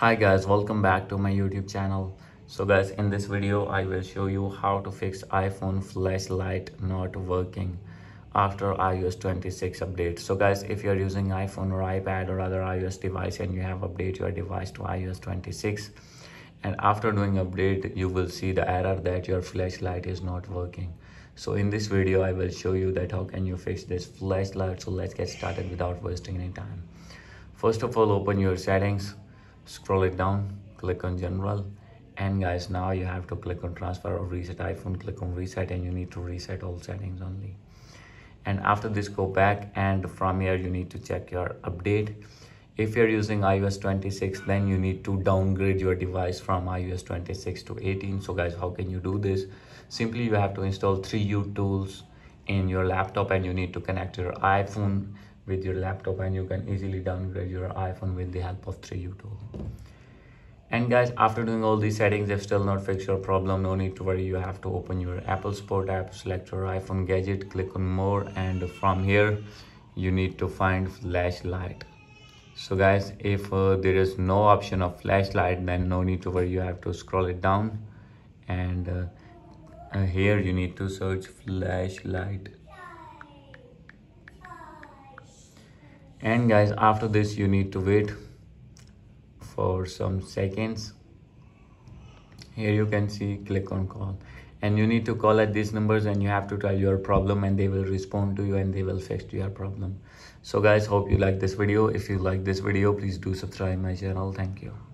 Hi guys, welcome back to my YouTube channel. So guys, in this video I will show you how to fix iPhone flashlight not working after iOS 26 update. So guys, if you're using iPhone or iPad or other iOS device and you have updated your device to iOS 26 and after doing update you will see the error that your flashlight is not working. So in this video I will show you that how can you fix this flashlight. So let's get started without wasting any time. First of all, open your settings, scroll it down, click on general, and guys, now you have to click on transfer or reset iPhone. Click on reset and you need to reset all settings only. And after this, go back, and from here you need to check your update. If you're using iOS 26, then you need to downgrade your device from iOS 26 to 18. So guys, how can you do this? Simply you have to install 3uTools in your laptop and you need to connect your iPhone with your laptop, and you can easily downgrade your iPhone with the help of 3U2. And guys, after doing all these settings, if still not fix your problem, no need to worry. You have to open your Apple Support app, select your iPhone gadget, click on more, and from here you need to find flashlight. So guys, if there is no option of flashlight, then no need to worry. You have to scroll it down, and here you need to search flashlight. And guys, after this you need to wait for some seconds. Here you can see click on call, and you need to call at these numbers and you have to tell your problem and they will respond to you and they will fix your problem. So guys, hope you like this video. If you like this video, please do subscribe my channel. Thank you.